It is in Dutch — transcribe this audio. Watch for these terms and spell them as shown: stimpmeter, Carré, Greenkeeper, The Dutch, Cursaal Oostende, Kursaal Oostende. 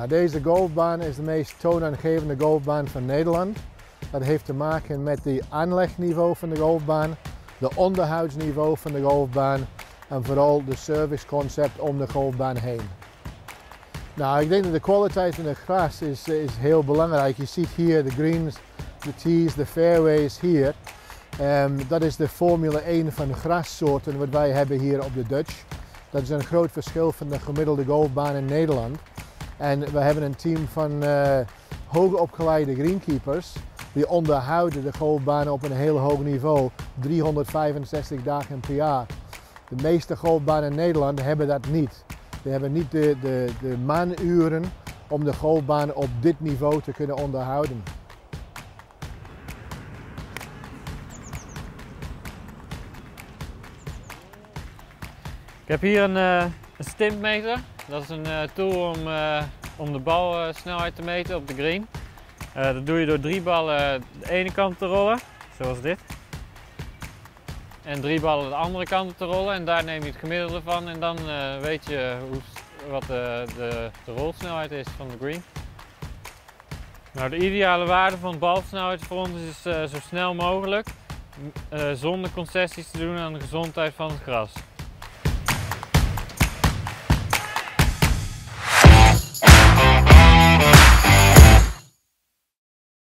Nou, deze golfbaan is de meest toonaangevende golfbaan van Nederland. Dat heeft te maken met het aanlegniveau van de golfbaan, de onderhoudsniveau van de golfbaan en vooral de serviceconcept om de golfbaan heen. Nou, ik denk dat de kwaliteit van het gras is heel belangrijk. Je ziet hier de greens, de tees, de fairways hier. Dat is de Formule 1 van grassoorten wat wij hebben hier op de Dutch. Dat is een groot verschil van de gemiddelde golfbaan in Nederland. En we hebben een team van hoogopgeleide greenkeepers die onderhouden de golfbanen op een heel hoog niveau, 365 dagen per jaar. De meeste golfbanen in Nederland hebben dat niet. Ze hebben niet de maanuren om de golfbanen op dit niveau te kunnen onderhouden. Ik heb hier een stimpmeter. Dat is een tool om de balsnelheid te meten op de green. Dat doe je door 3 ballen de ene kant te rollen, zoals dit. En 3 ballen de andere kant te rollen en daar neem je het gemiddelde van. En dan weet je wat de rolsnelheid is van de green. Nou, de ideale waarde van de balsnelheid voor ons is zo snel mogelijk. Zonder concessies te doen aan de gezondheid van het gras.